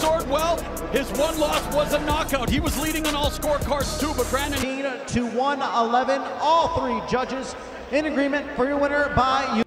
sword well. His one loss was a knockout. He was leading on all scorecards too, but Brandon... 15 to 111, all three judges in agreement for your winner by...